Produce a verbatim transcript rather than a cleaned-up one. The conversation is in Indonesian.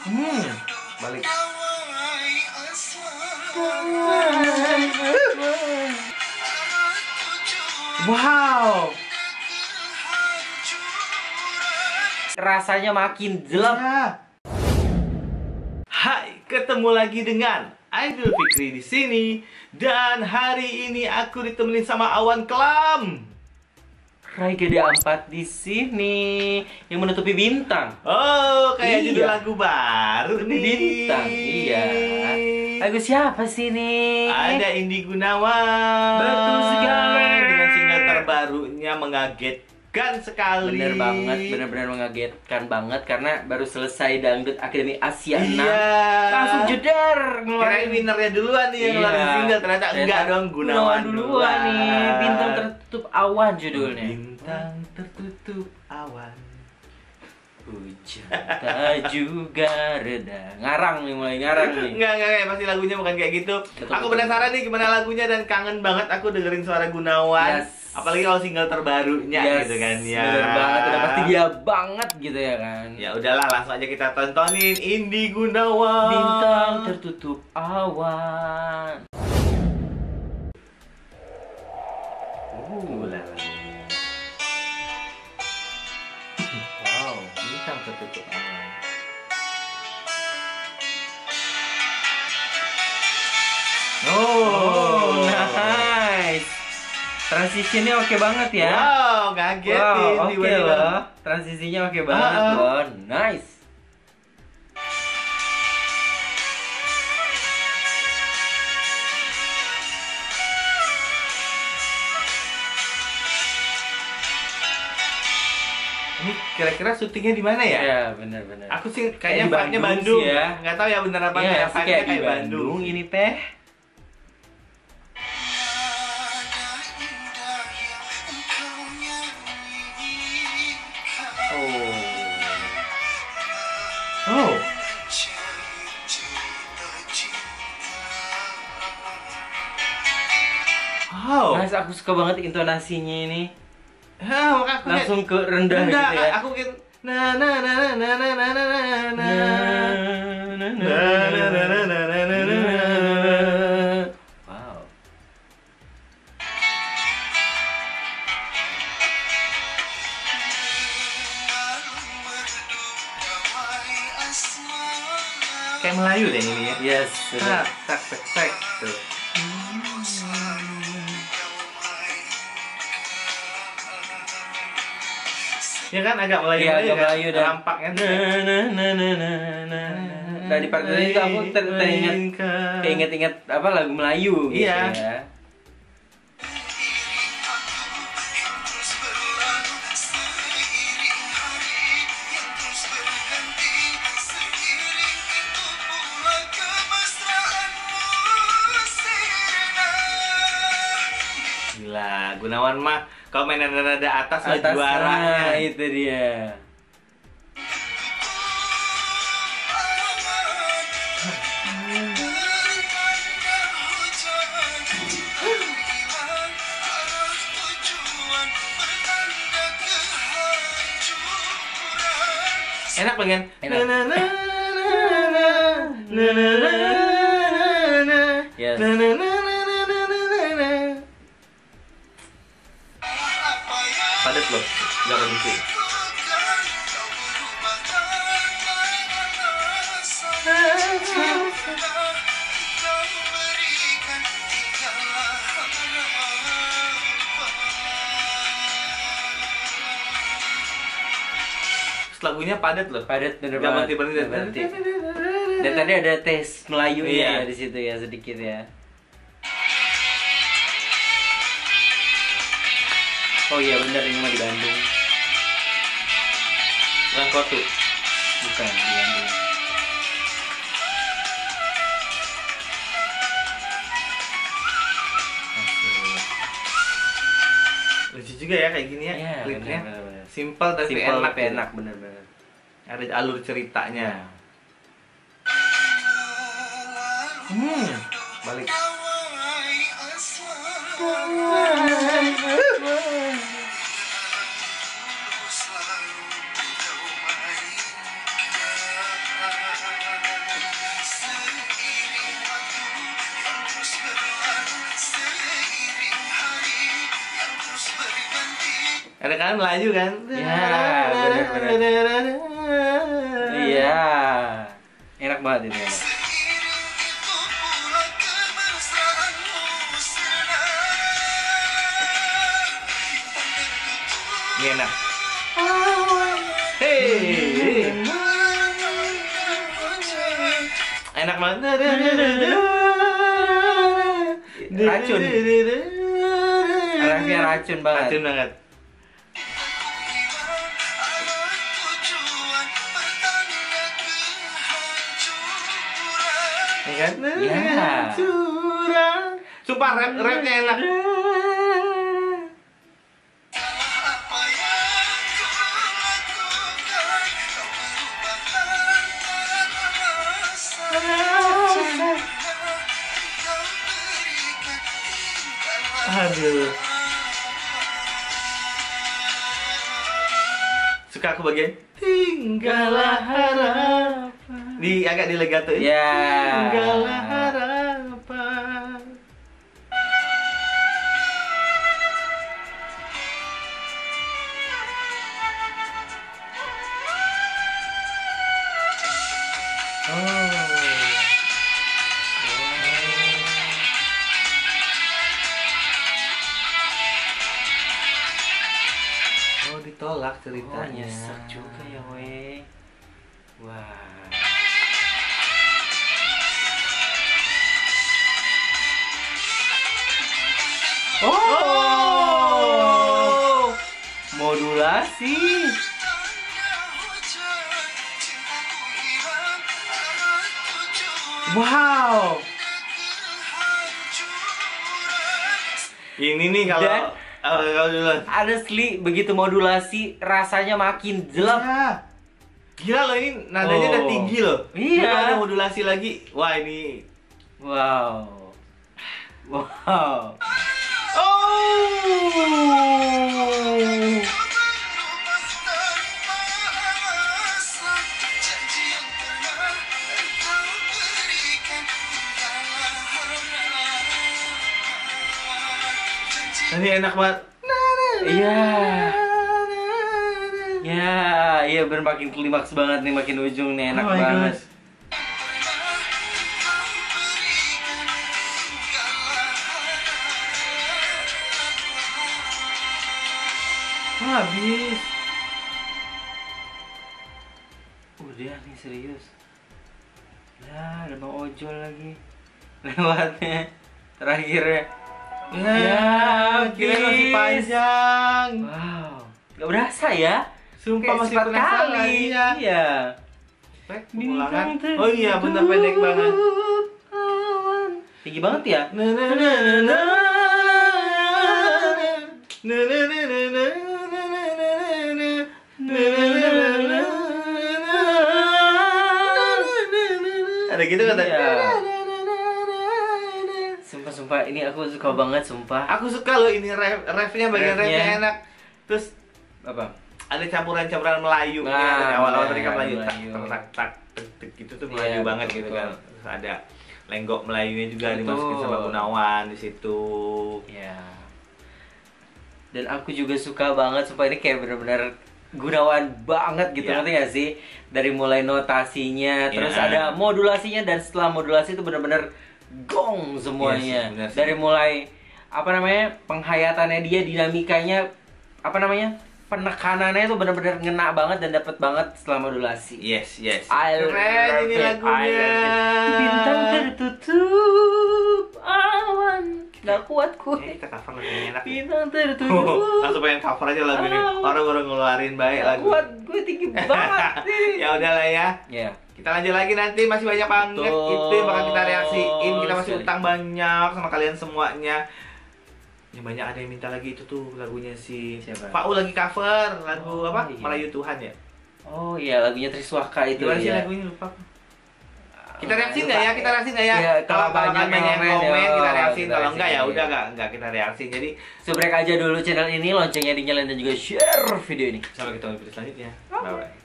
Hmm, balik. Wow. Rasanya makin jelek. Ya. Hai, ketemu lagi dengan Aidil Fikrie di sini, dan hari ini aku ditemenin sama awan kelam. Rai gede empat di sini yang menutupi bintang. Oh, kayak iya. Judul lagu baru nih. Bintang, iya. Lagu siapa sih nih? Ada Indy Gunawan. Betul sekali. Dengan single terbarunya mengagetkan sekali. Bener banget, bener-bener mengagetkan banget karena baru selesai Dangdut Akademi Asia enam. Iya. Langsung jedar ngeluarin winernya duluan nih, yang ngeluarin single ternyata enggak dong, Gunawan duluan nih. Bintang Tertutup Awan judulnya. Bintang tertutup awan, hujan tak juga reda. Ngarang nih, mulai ngarang nih. Enggak, enggak, enggak, pasti lagunya bukan kayak gitu. Betul, aku betul. Penasaran nih gimana lagunya, dan kangen banget aku dengerin suara Gunawan. Yes. Apalagi kalau single terbarunya, yes, gitu kan ya. Bener banget, udah pasti dia banget gitu ya kan. Ya udahlah, langsung aja kita tontonin Indy Gunawan, Bintang Tertutup Awan. Uh, wow, bintang tertutup awan. Oh, nice. Transisinya oke banget ya. Wow, kaget nih. Wow, oke loh. Transisinya oke banget loh. Nice. Ini kira-kira syutingnya di mana ya? Iya, benar-benar. Aku sih kayaknya vibe-nya Bandung. Ya. Nggak tahu ya bener apa ya, vibe-nya kayak, kayak Bandung. Bandung ini teh. Oh. Oh. Oh. Nice, aku suka banget intonasinya ini. Hah, maka aku langsung ke rendah, rendah gitu ya. Aku mungkin na na na na na na na na na. Wow. Kayak Melayu deh ini ya. Yes. Tak tak tak tuh. Ya kan agak Melayu, agak Melayu dan nampaknya dari part itu aku teringat keinget-inget apa lagu Melayu gitu ya. Gila, Gunawan mah kalau main nada-nada atas lah juaranya. Itu dia. Enak pengen. Yes. Padat loh, nggak berhenti. Lagunya padat loh, padat bener banget. Nggak berhenti berhenti. Dan tadi ada tes Melayu ya di situ ya sedikit ya. Oh iya bener, ini mah di Bandung. Langkotu? Bukan, di Bandung. Lucu juga ya kayak gini ya, ya klipnya. Bener, bener, bener. Simple tapi Simple, enak, tapi enak bener-bener. Ada alur ceritanya. Hmm, balik. Ada kan Melayu kan? Iya, benar-benar. Iya. Enak banget ini. Enak. Hey. Enak banget. Racun. Arahnya racun banget. Racun banget. Ya kan? Ya. Sumpah rap rapnya enak. Aduh. Suka aku bagian tinggallah harapan. Di agak di legato ya. Yeah. Tinggallah harapan. Oh. Tolak ceritanya. Oh, nyesek juga ya weh. Wah. Oh. Oh. Modulasi. Wow. Ini nih kalau Dan Uh, honestly, begitu modulasi rasanya makin jelek. Yeah. Gila loh, ini nadanya oh. udah tinggi loh. Iya. Yeah. Ada modulasi lagi. Wah ini, wow, wow. Oh. Ini enak banget. Iya. Ya, iya bener, makin klimaks banget nih, makin ujung nih, enak oh banget. God. Habis. Udah nih serius. Ya, ada mau ojol lagi. Lewatnya terakhirnya. Nah, gila masih panjang. Wow, gak berasa ya? Sumpah masih penasaran kali ya. Iya. Pengulangan. Oh iya, bentar pendek banget. Tinggi banget ya? Ada gitu kan tadi? Sumpah, ini aku suka banget, sumpah. Aku suka loh ini ref, refnya, bagian refnya. refnya enak. Terus apa? Ada campuran-campuran Melayu nah, ya, dari awal-awal tadi kan Melayu, tak tak tak tak gitu tuh Melayu yeah, banget betul, gitu betul. Kan. Terus ada lenggok Melayunya juga betul. dimasukin sama Gunawan di situ. Ya. Dan aku juga suka banget, sumpah ini kayak benar-benar Gunawan banget gitu, yeah. ngerti gak sih? Dari mulai notasinya, terus yeah. ada modulasinya, dan setelah modulasi itu benar-benar gong semuanya. Yes, dari mulai apa namanya penghayatannya dia, dinamikanya, apa namanya penekanannya itu benar-benar ngena banget dan dapat banget setelah modulasi. Yes, yes. Keren ini lagunya. Bintang tertutup awan. Gak kuat ku. Eh, kita cover lagunya enak. Bintang tertutup. Oh, langsung pengen cover aja lagu ini. Orang-orang ngeluarin baik lagu. Kuat gue tinggi banget. Ya udahlah ya. Ya. Yeah. Kita lanjut lagi nanti, masih banyak banget Betul. itu yang bakal kita reaksiin. Kita masih Sorry. utang banyak sama kalian semuanya. Yang banyak ada yang minta lagi itu tuh lagunya si Siapa? Pak U lagi cover lagu oh, apa? Iya. Melayu Tuhan ya? Oh iya, lagunya Triswaka itu. Gimana sih iya. lagunya, lupa. Kita reaksiin nggak ya? Kita reaksiin nggak ya? ya kalau banyak yang komen ya, kita reaksiin. Kalau enggak ya udah nggak nggak kita reaksiin. Jadi subrek aja dulu channel ini, loncengnya dinyalain dan juga share video ini. Sampai ketemu di video selanjutnya. Bye bye.